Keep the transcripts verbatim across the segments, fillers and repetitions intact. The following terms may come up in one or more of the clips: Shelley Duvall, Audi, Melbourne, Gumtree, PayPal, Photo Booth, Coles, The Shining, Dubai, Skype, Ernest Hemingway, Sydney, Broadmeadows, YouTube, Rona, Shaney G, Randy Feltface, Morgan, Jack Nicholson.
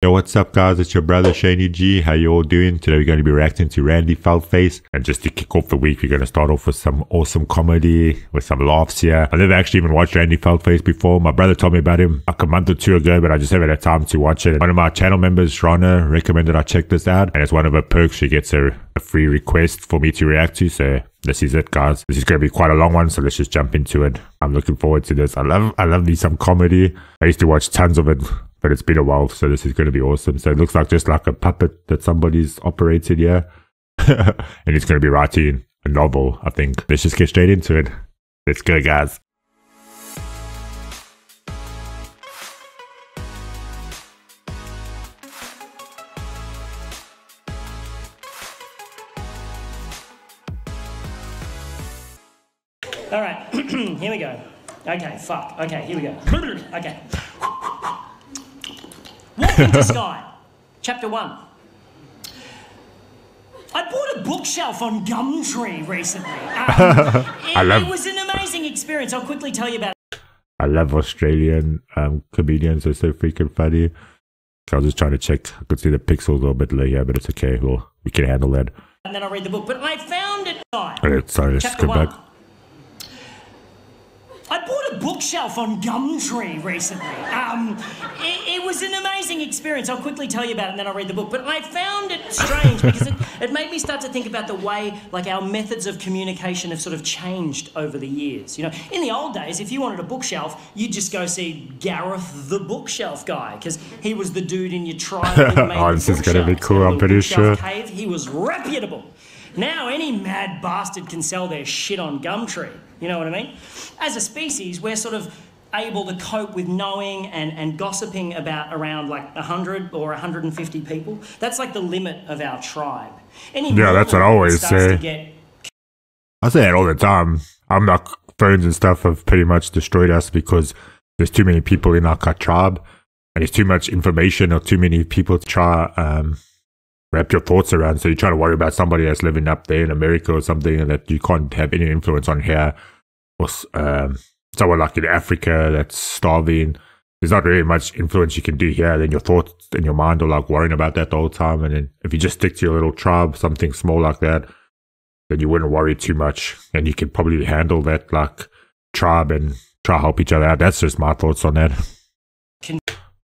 Yo, what's up guys, it's your brother Shaney G. How you all doing? Today we're going to be reacting to Randy Feltface, and just to kick off the week we're going to start off with some awesome comedy with some laughs here. I've never actually even watched Randy Feltface before. My brother told me about him like a month or two ago, but I just haven't had time to watch it. One of my channel members, Rona, recommended I check this out, and it's one of her perks. She gets a, a free request for me to react to, so this is it guys. This is going to be quite a long one, so let's just jump into it. I'm looking forward to this. I love I love these some comedy. I used to watch tons of it, but it's been a while, so this is going to be awesome. So it looks like just like a puppet that somebody's operated, yeah? And he's going to be writing a novel, I think. Let's just get straight into it. Let's go, guys. All right, here we go. Okay, fuck. Okay, here we go. Okay. Walk into Sky, chapter one. I bought a bookshelf on Gumtree recently. Um, it, I love, it was an amazing experience. I'll quickly tell you about it. I love Australian um, comedians. They're so freaking funny. I was just trying to check. I could see the pixels a little bit low here, but it's okay. Well, we can handle that. And then I'll read the book. But I found it. Right, sorry, let's go back. I bought a bookshelf on Gumtree recently. Um, it, it was an amazing experience. I'll quickly tell you about it and then I'll read the book. But I found it strange because it, it made me start to think about the way, like, our methods of communication have sort of changed over the years. You know, in the old days, if you wanted a bookshelf, you'd just go see Gareth the bookshelf guy because he was the dude in your tribe who made oh, this is going to be cool, I'm pretty sure. Cave. He was reputable. Now any mad bastard can sell their shit on Gumtree. You know what I mean? As a species, we're sort of able to cope with knowing and, and gossiping about around like a hundred or a hundred and fifty people. That's like the limit of our tribe. Any yeah, that's what I always say. Get... I say that all the time. I'm like, phones and stuff have pretty much destroyed us because there's too many people in our tribe and there's too much information or too many people to try um wrap your thoughts around. So you're trying to worry about somebody that's living up there in America or something, and that you can't have any influence on here, or um, someone like in Africa that's starving. There's not really much influence you can do here. Then your thoughts in your mind are like worrying about that the whole time. And then if you just stick to your little tribe, something small like that, then you wouldn't worry too much, and you can probably handle that like tribe and try to help each other out. That's just my thoughts on that.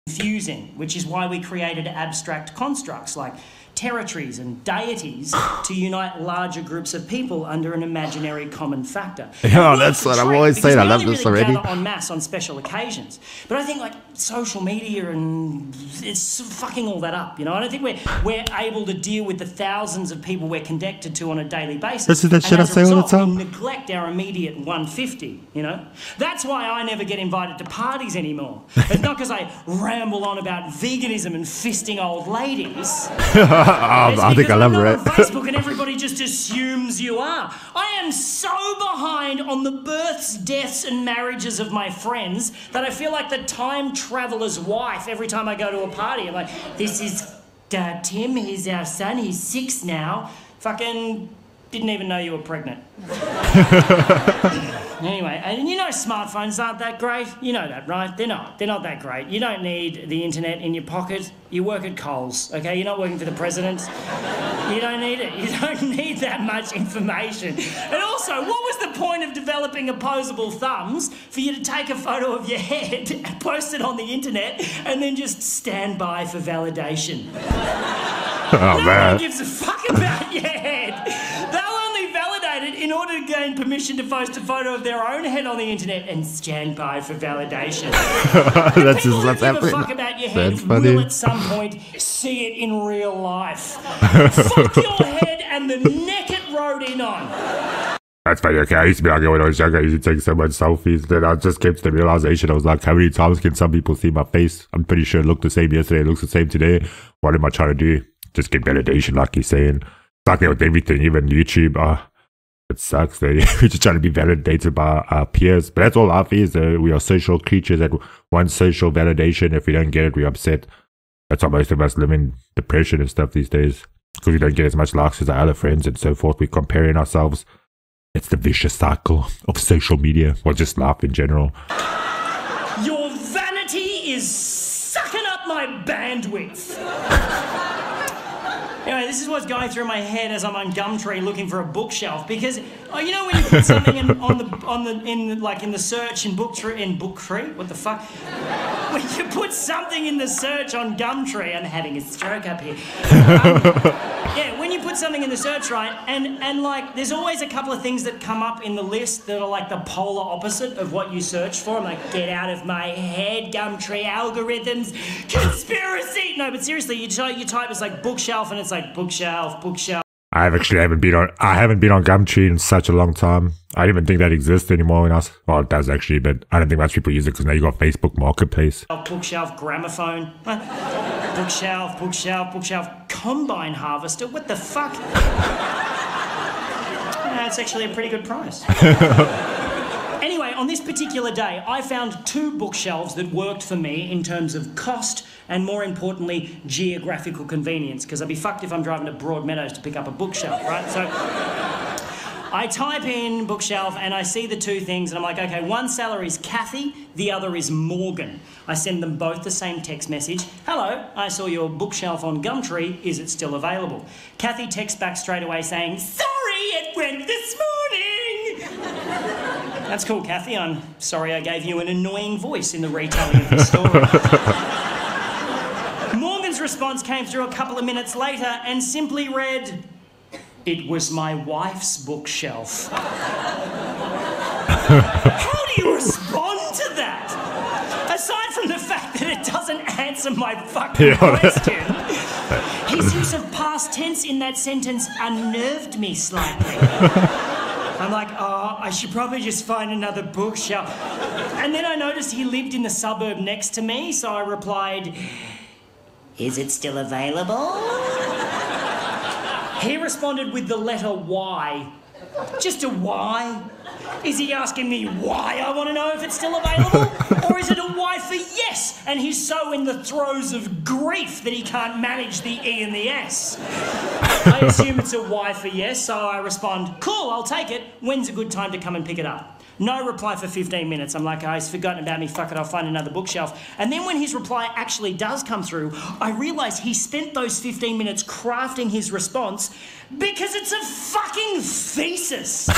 Confusing, which is why we created abstract constructs like territories and deities to unite larger groups of people under an imaginary common factor. Yeah, that's what I've always said. I love this already. On mass on special occasions, but I think like social media and it's fucking all that up. You know, I don't think we're we're able to deal with the thousands of people we're connected to on a daily basis. This is that shit I say all the time. We neglect our immediate one fifty. You know, that's why I never get invited to parties anymore. It's not because I ramble on about veganism and fisting old ladies. Um, I think I love it. Facebook and everybody just assumes you are. I am so behind on the births, deaths, and marriages of my friends that I feel like the time traveler's wife every time I go to a party. I'm like, this is uh, Tim. He's our son. He's six now. Fucking didn't even know you were pregnant. Anyway, and you know smartphones aren't that great. You know that, right? They're not. They're not that great. You don't need the internet in your pocket. You work at Coles, okay? You're not working for the president. You don't need it. You don't need that much information. And also, what was the point of developing opposable thumbs for you to take a photo of your head, and post it on the internet, and then just stand by for validation? Oh, no man. One gives a fuck about your head. That in order to gain permission to post a photo of their own head on the internet and stand by for validation. That's just what's happening. Fuck about your head. That's funny. Will at some point see it in real life. Fuck your head and the neck it rode in on. That's funny. Okay, I used to be like, when I was younger, I used to take so much selfies that I just came to the realization. I was like, how many times can some people see my face? I'm pretty sure it looked the same yesterday. It looks the same today. What am I trying to do? Just get validation, like you're saying. It's like that with everything, even YouTube. Uh, It sucks that we're just trying to be validated by our peers. But that's all life is. Uh, we are social creatures that want social validation. If we don't get it, we're upset. That's why most of us live in depression and stuff these days. Because we don't get as much likes as our other friends and so forth. We're comparing ourselves. It's the vicious cycle of social media. Or just life in general. Your vanity is sucking up my bandwidth. bandwidth. Anyway, this is what's going through my head as I'm on Gumtree looking for a bookshelf, because oh, you know when you put something in, on the on the in the, like in the search in Booktree in Booktree, what the fuck? When you put something in the search on Gumtree, I'm having a stroke up here. Um, yeah, when you put something in the search, right, and and like there's always a couple of things that come up in the list that are like the polar opposite of what you search for. I'm like, get out of my head, Gumtree algorithms, conspiracy. No, but seriously, you type you type it's like bookshelf, and it's like. Like bookshelf, bookshelf. I have actually haven't been on. I haven't been on Gumtree in such a long time. I don't even think that exists anymore. When I was, well, it does actually, but I don't think much people use it because now you got Facebook Marketplace. Bookshelf, gramophone, bookshelf, bookshelf, bookshelf, combine harvester. What the fuck? That's actually a pretty good price. Anyway, on this particular day, I found two bookshelves that worked for me in terms of cost. And more importantly, geographical convenience, because I'd be fucked if I'm driving to Broadmeadows to pick up a bookshelf, right? So I type in bookshelf and I see the two things and I'm like, okay, one salary's Kathy, the other is Morgan. I send them both the same text message. Hello, I saw your bookshelf on Gumtree. Is it still available? Kathy texts back straight away saying, sorry, it went this morning. That's cool, Kathy. I'm sorry I gave you an annoying voice in the retelling of the story. Response came through a couple of minutes later and simply read, it was my wife's bookshelf. How do you respond to that? Aside from the fact that it doesn't answer my fucking yeah. question, his use of past tense in that sentence unnerved me slightly. I'm like, oh, I should probably just find another bookshelf. And then I noticed he lived in the suburb next to me, so I replied, is it still available? He responded with the letter Y. Just a Y. Is he asking me why I want to know if it's still available? Or is it a Y for yes? And he's so in the throes of grief that he can't manage the E and the S. I assume it's a Y for yes, so I respond, cool, I'll take it. When's a good time to come and pick it up? No reply for fifteen minutes. I'm like, oh, he's forgotten about me. Fuck it, I'll find another bookshelf. And then when his reply actually does come through, I realise he spent those fifteen minutes crafting his response because it's a fucking thesis.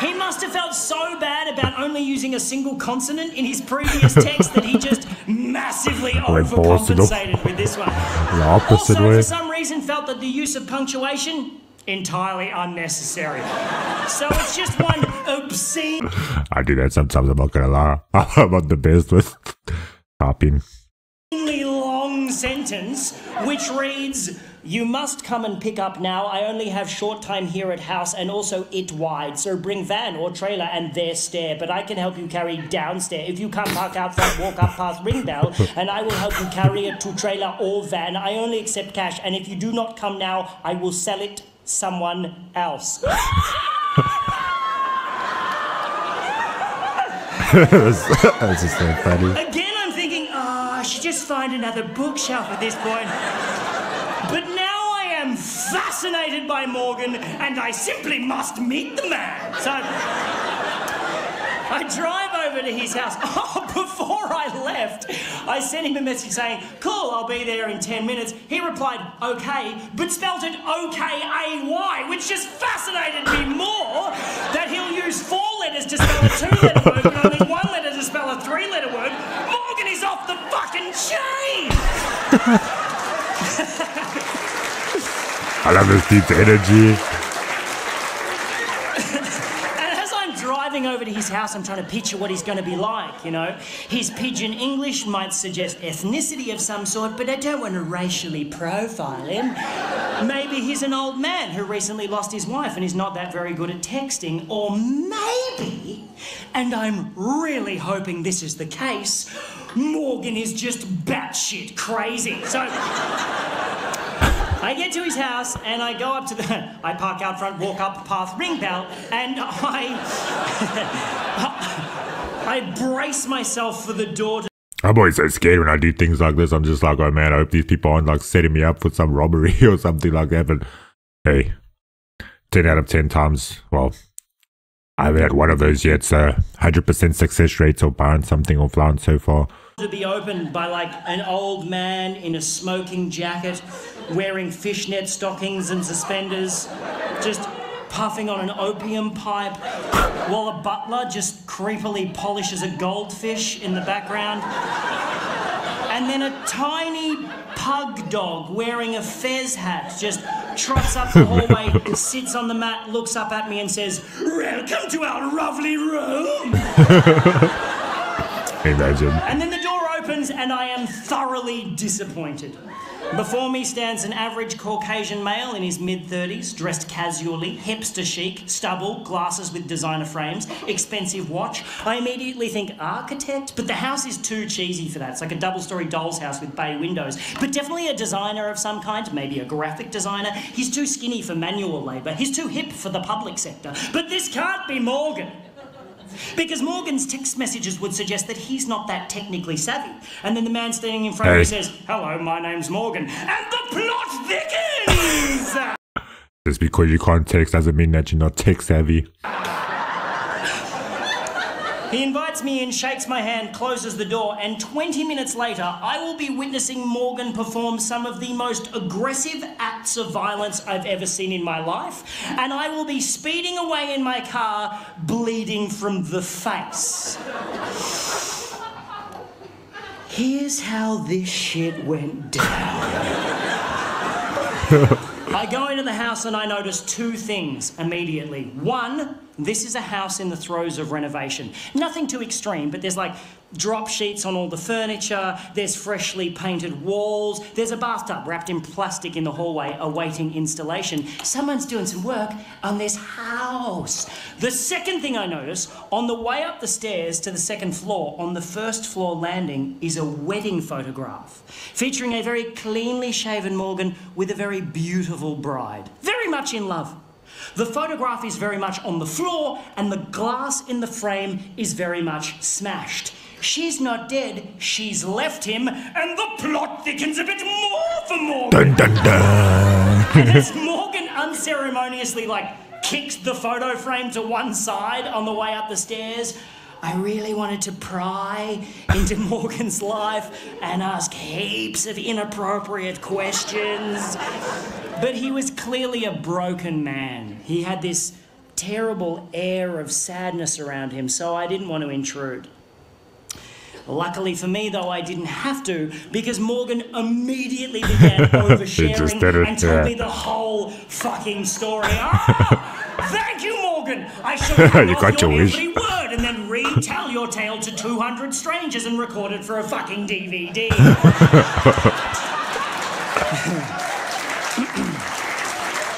He must have felt so bad about only using a single consonant in his previous text that he just massively overcompensated with this one. Also, for some reason, felt that the use of punctuation entirely unnecessary. So it's just one obscene. I do that sometimes, I'm not gonna lie. I'm not the best with typing. Long sentence which reads, you must come and pick up now. I only have short time here at house and also it wide. So bring van or trailer and their stair. But I can help you carry downstairs. If you come park out front, walk up past ring bell, and I will help you carry it to trailer or van. I only accept cash. And if you do not come now, I will sell it someone else. that's, that's just so funny. Again, I'm thinking, oh, I should just find another bookshelf at this point. But now I am fascinated by Morgan, and I simply must meet the man. So I drive over to his house. Oh, before I left, I sent him a message saying, cool, I'll be there in ten minutes. He replied, okay, but spelt it O K A Y, which just fascinated me more that he'll use four letters to spell a two-letter word, but only one letter to spell a three-letter word. Morgan is off the fucking chain! I love this deep energy. Over to his house, I'm trying to picture what he's going to be like, you know. His pidgin English might suggest ethnicity of some sort, but I don't want to racially profile him. Maybe he's an old man who recently lost his wife and is not that very good at texting, or maybe, and I'm really hoping this is the case, Morgan is just batshit crazy. So I get to his house and I go up to the... I park out front, walk up the path, ring bell, and I... I brace myself for the door to... I'm always so scared when I do things like this. I'm just like, oh man, I hope these people aren't like setting me up for some robbery or something like that. But hey, ten out of ten times, well, I haven't had one of those yet. So one hundred percent success rate of buying something offline so far. to be opened by like an old man in a smoking jacket, wearing fishnet stockings and suspenders, just puffing on an opium pipe, while a butler just creepily polishes a goldfish in the background. And then a tiny pug dog wearing a fez hat just trots up the hallway, sits on the mat, looks up at me and says, "Welcome to our lovely room." Imagine. And then the door opens and I am thoroughly disappointed. Before me stands an average Caucasian male in his mid-thirties, dressed casually, hipster chic, stubble, glasses with designer frames, expensive watch. I immediately think architect, but the house is too cheesy for that. It's like a double-storey doll's house with bay windows. But definitely a designer of some kind, maybe a graphic designer. He's too skinny for manual labour. He's too hip for the public sector. But this can't be Morgan. Because Morgan's text messages would suggest that he's not that technically savvy. And then the man standing in front hey. of me says, "Hello, my name's Morgan." And the plot thickens! Just because you can't text doesn't mean that you're not tech savvy. He invites me in, shakes my hand, closes the door, and twenty minutes later, I will be witnessing Morgan perform some of the most aggressive acts of violence I've ever seen in my life, and I will be speeding away in my car, bleeding from the face. Here's how this shit went down. I go into the house and I notice two things immediately. One, this is a house in the throes of renovation. Nothing too extreme, but there's like drop sheets on all the furniture, there's freshly painted walls, there's a bathtub wrapped in plastic in the hallway awaiting installation. Someone's doing some work on this house. The second thing I notice, on the way up the stairs to the second floor, on the first floor landing, is a wedding photograph featuring a very cleanly shaven Morgan with a very beautiful bride, very much in love. The photograph is very much on the floor and the glass in the frame is very much smashed. She's not dead, she's left him, and the plot thickens a bit more for Morgan. Dun, dun, dun. And as Morgan unceremoniously like kicked the photo frame to one side on the way up the stairs, I really wanted to pry into Morgan's life and ask heaps of inappropriate questions. But he was clearly a broken man. He had this terrible air of sadness around him, so I didn't want to intrude. Luckily for me, though, I didn't have to, because Morgan immediately began oversharing and told me the whole fucking story. Ah, thank you, Morgan! I shall you got your, your wish. Every word and then retell your tale to two hundred strangers and record it for a fucking D V D.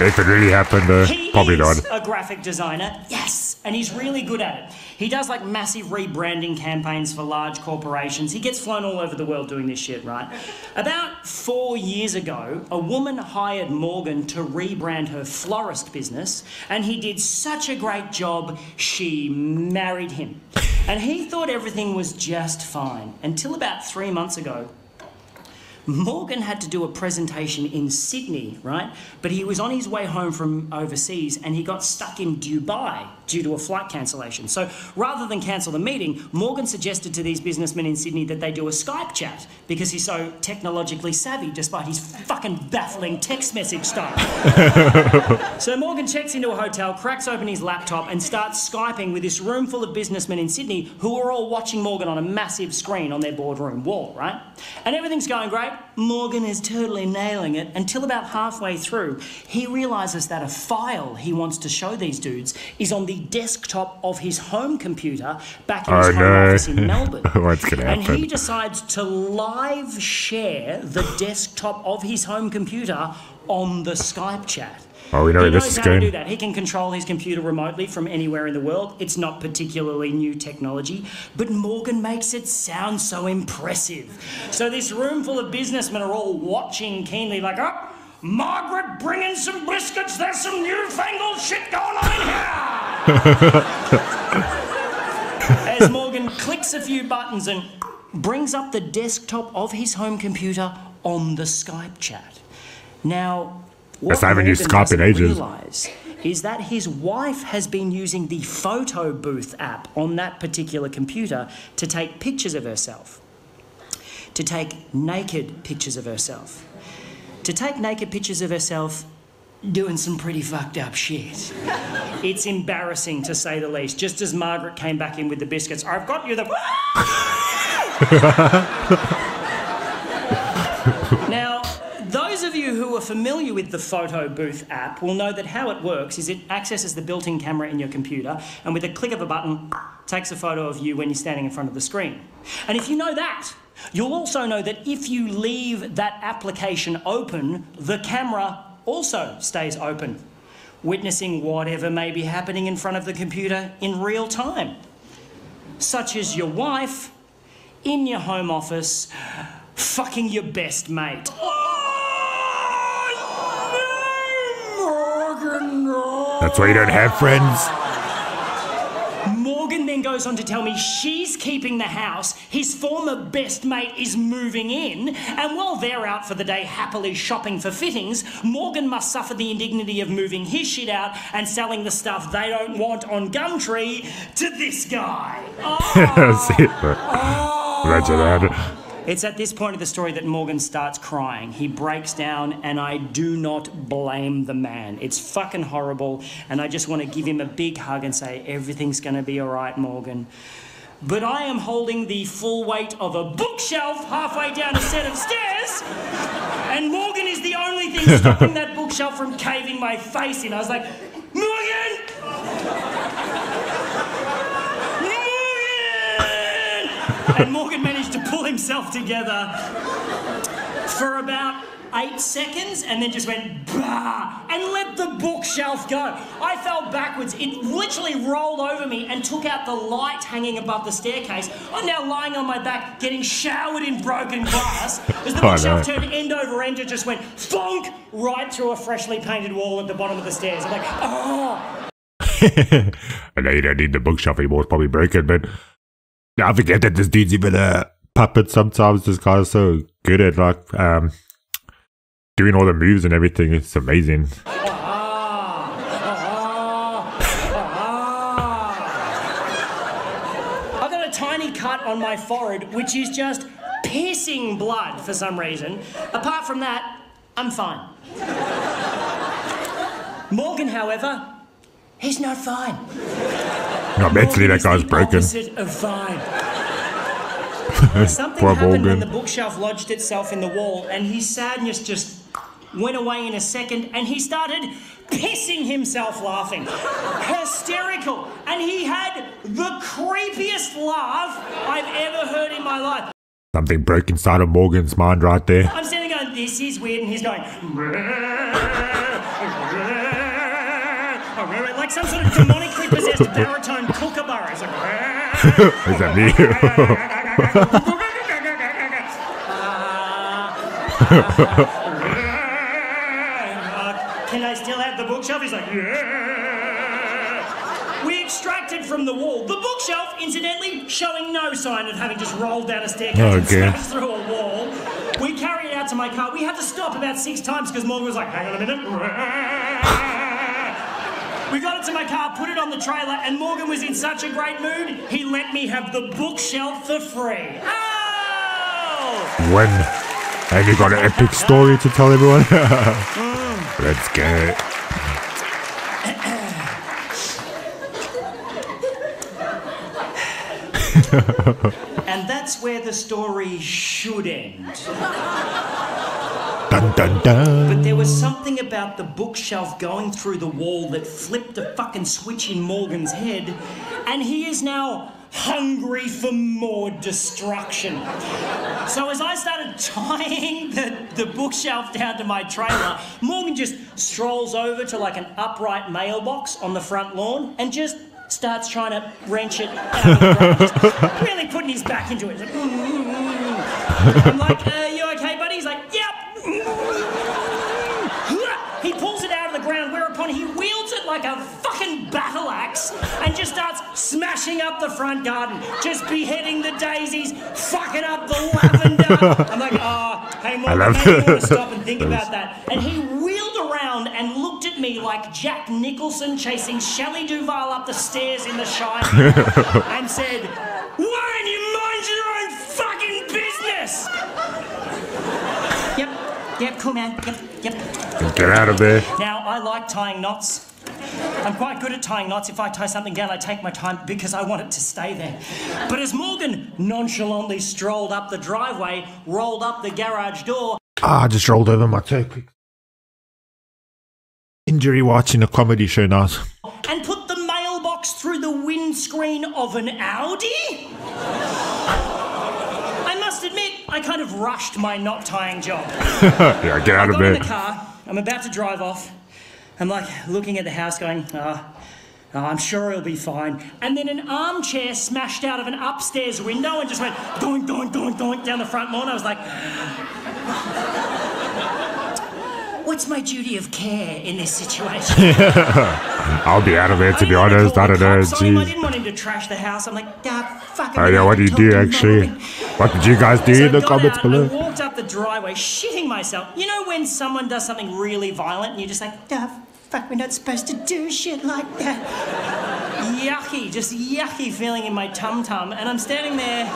If it really happened, uh, he probably is not. A graphic designer, yes, and he's really good at it. He does like massive rebranding campaigns for large corporations. He gets flown all over the world doing this shit, right? About four years ago, a woman hired Morgan to rebrand her florist business, and he did such a great job, she married him. And he thought everything was just fine, until about three months ago, Morgan had to do a presentation in Sydney, right? But he was on his way home from overseas and he got stuck in Dubai due to a flight cancellation. So rather than cancel the meeting, Morgan suggested to these businessmen in Sydney that they do a Skype chat because he's so technologically savvy despite his fucking baffling text message style. So Morgan checks into a hotel, cracks open his laptop and starts Skyping with this room full of businessmen in Sydney who are all watching Morgan on a massive screen on their boardroom wall, right? And everything's going great. Morgan is totally nailing it until about halfway through he realises that a file he wants to show these dudes is on the desktop of his home computer back in oh, his home no. office in Melbourne. What's gonna happen? And he decides to live share the desktop of his home computer on the Skype chat. Oh, we know he knows this is how going. to do that. He can control his computer remotely from anywhere in the world. It's not particularly new technology, but Morgan makes it sound so impressive. So this room full of businessmen are all watching keenly like, "Oh, Margaret, bring in some biscuits. There's some newfangled shit going on in here." As Morgan clicks a few buttons and brings up the desktop of his home computer on the Skype chat. Now, what I haven't used Skype in ages. Is that his wife has been using the Photo Booth app on that particular computer to take pictures of herself. to take naked pictures of herself. To take naked pictures of herself doing some pretty fucked up shit. It's embarrassing, to say the least. Just as Margaret came back in with the biscuits, I've got you the... Now, those of you who are familiar with the Photo Booth app will know that how it works is it accesses the built-in camera in your computer and with a click of a button, takes a photo of you when you're standing in front of the screen. And if you know that, you'll also know that if you leave that application open, the camera also stays open, witnessing whatever may be happening in front of the computer in real time, such as your wife in your home office fucking your best mate. That's why you don't have friends. Morgan then goes on to tell me she's keeping the house, his former best mate is moving in, and while they're out for the day happily shopping for fittings, Morgan must suffer the indignity of moving his shit out and selling the stuff they don't want on Gumtree to this guy. Oh, that's it. Oh. Roger that. It's at this point of the story that Morgan starts crying. He breaks down, and I do not blame the man. It's fucking horrible, and I just want to give him a big hug and say, everything's going to be all right, Morgan. But I am holding the full weight of a bookshelf halfway down a set of stairs, and Morgan is the only thing stopping that bookshelf from caving my face in. I was like, Morgan! Morgan! And Morgan managed to pull himself together for about eight seconds and then just went bah and let the bookshelf go. I fell backwards. It literally rolled over me and took out the light hanging above the staircase. I'm now lying on my back getting showered in broken glass as the bookshelf oh, no. turned end over end and just went thonk right through a freshly painted wall at the bottom of the stairs. I'm like, oh. I know you don't need the bookshelf anymore. It's probably broken, but I forget that this dude's even a puppet sometimes. This guy's so good at like um doing all the moves and everything. It's amazing. I've got a tiny cut on my forehead, which is just piercing blood for some reason. Apart from that, I'm fine. Morgan, however, he's not fine. No, mentally that guy's broken. Something Poor happened Morgan. when the bookshelf lodged itself in the wall, and his sadness just went away in a second, and he started pissing himself laughing. Hysterical. And he had the creepiest laugh I've ever heard in my life. Something broke inside of Morgan's mind right there. I'm standing going, this is weird, and he's going... like some sort of demonically possessed baritone kookaburra. It's like... Is that me? uh, can I still have the bookshelf? He's like, yeah. We extracted from the wall. The bookshelf, incidentally, showing no sign of having just rolled down a staircase oh, and smashed through a wall. We carried it out to my car. We had to stop about six times because Morgan was like, hang on a minute. We got it to my car, put it on the trailer, and Morgan was in such a great mood, he let me have the bookshelf for free. Oh! When have you got an epic story to tell everyone? mm. Let's get it. And that's where the story should end. Dun, dun, dun. But there was something about the bookshelf going through the wall that flipped a fucking switch in Morgan's head, and he is now hungry for more destruction. So as I started tying the, the bookshelf down to my trailer, Morgan just strolls over to like an upright mailbox on the front lawn and just starts trying to wrench it out of the ground, just really putting his back into it. Like, mm, mm, mm. I'm like, uh, you okay, buddy? He's like, yep. He pulls it out of the ground, whereupon he wields it like a fucking battle axe and just starts smashing up the front garden, just beheading the daisies, fucking up the lavender. I'm like, oh, hey, Morgan, I maybe you want to stop and think about that. And he wheeled around and looked at me like Jack Nicholson chasing Shelley Duvall up the stairs in The Shining and said, why don't you mind your own fucking business? Yep, cool, man. Yep, yep. Get out of there. Now, I like tying knots. I'm quite good at tying knots. If I tie something down, I take my time because I want it to stay there. But as Morgan nonchalantly strolled up the driveway, rolled up the garage door... Ah, I just rolled over my toe. Injury watching a comedy show now. And put the mailbox through the windscreen of an Audi? I must admit, I kind of rushed my knot tying job. Yeah, get out I of bed. In the car, I'm about to drive off. I'm like looking at the house going, ah, oh, oh, I'm sure it'll be fine. And then an armchair smashed out of an upstairs window and just went doink, doink, doink, doink down the front lawn. I was like, what's my duty of care in this situation? I'll be out of there, to be honest. I don't know. Jeez. I didn't want him to trash the house. I'm like, ah, fuck. I know what do you do, actually. What did you guys do in the comments below? Walked up the driveway, shitting myself. You know when someone does something really violent and you're just like, ah, fuck, we're not supposed to do shit like that. Yucky, just yucky feeling in my tum-tum. And I'm standing there,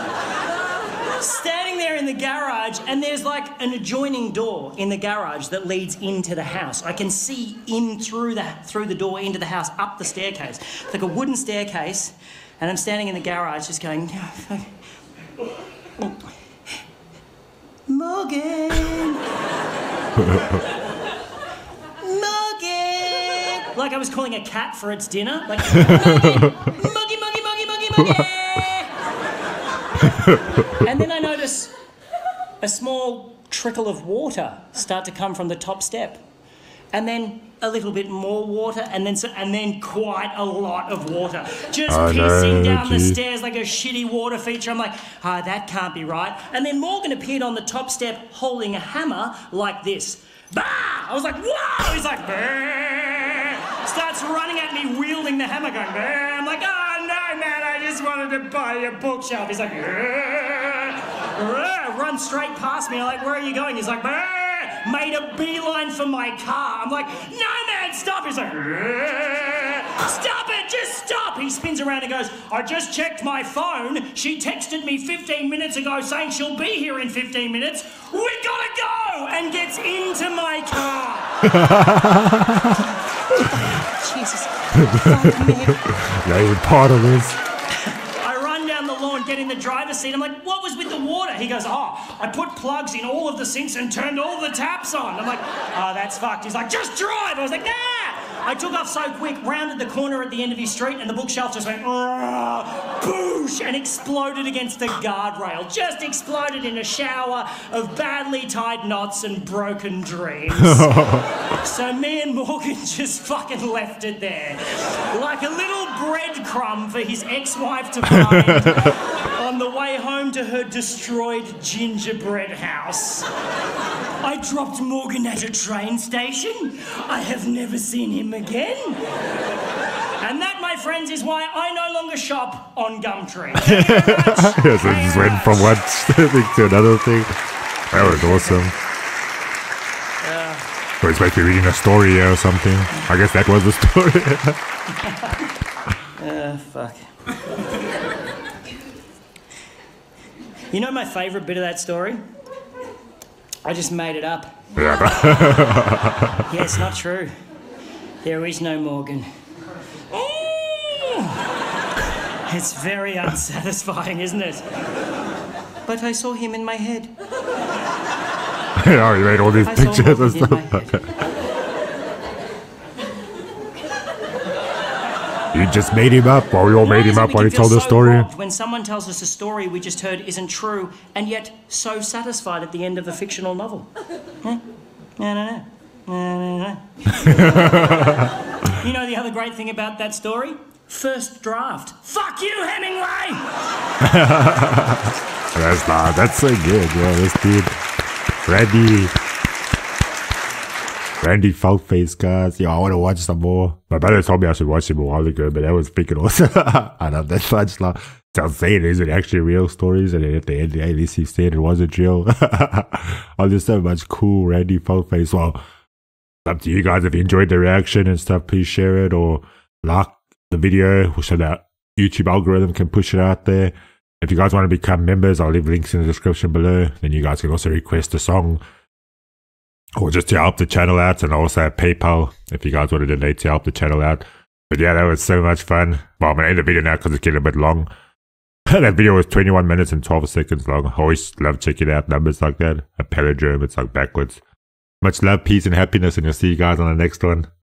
standing there in the garage, and there's like an adjoining door in the garage that leads into the house. I can see in through the, through the door into the house, up the staircase. It's like a wooden staircase, and I'm standing in the garage just going, oh, oh. Morgan. Like I was calling a cat for its dinner. Like, muggy, muggy, muggy, muggy, muggy. And then I notice a small trickle of water start to come from the top step. And then a little bit more water, and then so, and then quite a lot of water. Just oh, pissing no, down gee. the stairs like a shitty water feature. I'm like, ah, oh, that can't be right. And then Morgan appeared on the top step holding a hammer like this. Bah! I was like, whoa! He's like, bah! Starts running at me, wielding the hammer, going, bah. I'm like, oh no, man, I just wanted to buy your bookshelf. He's like, run straight past me. I'm like, where are you going? He's like, bah. Made a beeline for my car. I'm like, no, man, stop. He's like, bah. Stop it, just stop. He spins around and goes, I just checked my phone. She texted me fifteen minutes ago saying she'll be here in fifteen minutes. We gotta go, and gets into my car. Jesus. Now you're part of this. I run down the lawn, get in the driver's seat. I'm like, what was with the water? He goes, oh, I put plugs in all of the sinks and turned all the taps on. I'm like, oh, that's fucked. He's like, just drive. I was like, nah. I took off so quick, rounded the corner at the end of his street, and the bookshelf just went, boosh, and exploded against the guardrail. Just exploded in a shower of badly tied knots and broken dreams. So me and Morgan just fucking left it there. Like a little breadcrumb for his ex-wife to find on the way home to her destroyed gingerbread house. I dropped Morgan at a train station. I have never seen him again. And that, my friends, is why I no longer shop on Gumtree. Yes, I just went from one thing to another thing. That was awesome. Uh, so it's like you're reading a story or something. I guess that was the story. uh, fuck. You know my favourite bit of that story? I just made it up. Yeah, yeah, it's not true. There is no Morgan. Oh! It's very unsatisfying, isn't it? But I saw him in my head. Yeah, you made all these I pictures and stuff. You just made him up, or we all made him up while he told the story. When someone tells us a story we just heard isn't true, and yet so satisfied at the end of a fictional novel. Huh? I don't know. You know the other great thing about that story? First draft. Fuck you, Hemingway! That's not, that's so good, yeah, that's deep. Randy. Randy Feltface, guys. Yo, I want to watch some more. My brother told me I should watch it a while ago, but that was freaking awesome. I love that much. Like, it's insane. These are actually real stories, and then at the end, at least he said it wasn't real. Oh, there's so much cool Randy Feltface. Well, up to you guys. If you enjoyed the reaction and stuff, please share it or like the video so that YouTube algorithm can push it out there. If you guys want to become members, I'll leave links in the description below. Then you guys can also request a song or just to help the channel out, and also PayPal if you guys want to donate to help the channel out. But yeah, that was so much fun. Well, I'm going to end the video now because it's getting a bit long. That video was twenty-one minutes and twelve seconds long. I always love checking out numbers like that. A palindrome, it's like backwards. Much love, peace, and happiness, and I'll see you guys on the next one.